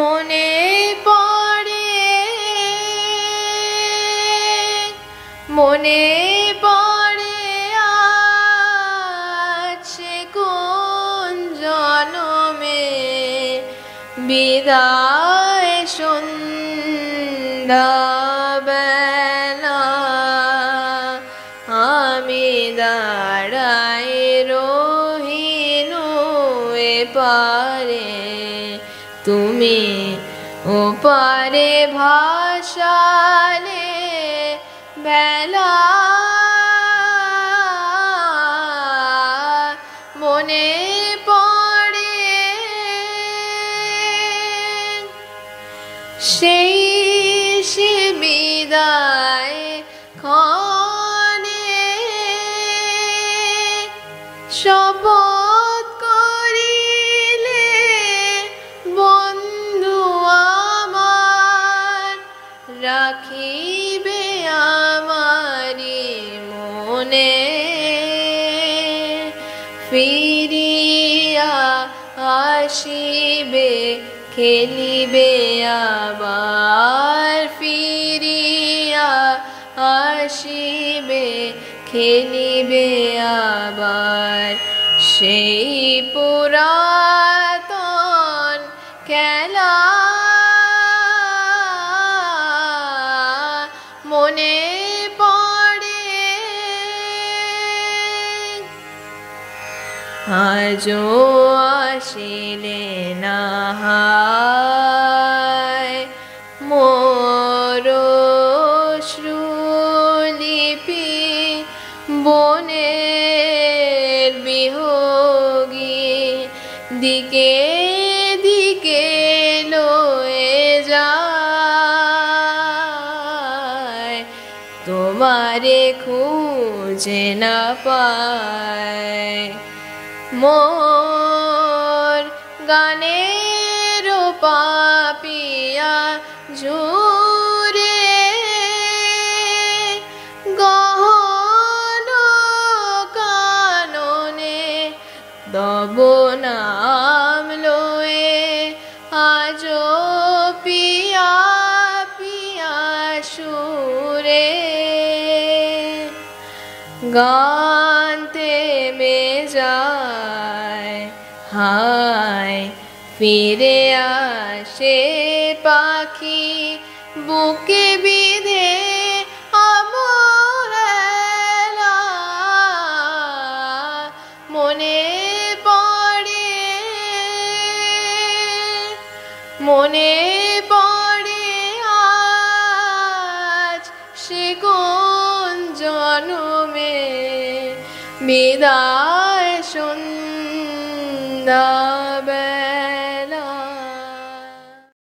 মনে পড়ে মনে পড়ে আছে কোন জনমে বিদায় সন্ধ্যাবেলা আমি দাঁড়াই রহিন পারে তুমি ওপারে ভাসালে বেলা মনে পড়ে সেই সে বিদায় ক্ষণে শপথ করিলে বন্ধু আমার রাখিবে আমারি মনে ফিরিয়া আসিবে খেলিবে আবার ফিরিয়া আসিবে খেলিবে আবার সেই পুরাতন খেলা মনে পড়ে আজও আসিলে না হায় মোর অশ্রুলিপি বনের বিহোগী দিকে দিকে লয়ে যায় তোমারে খুঁজে না পায় মোর গানের পাপিয়া ঝুরে গহন কাননে তব নাম লয়ে আজো পিয়া পিয়া সুরে গানতে মে যায় হায় ফিরে আসে পাখি বুকে বিধে অবহেলা মনে পড়ে মনে পড়ে আজ সে কোন জনমে বিদায় সন্ধ্যাবেলা।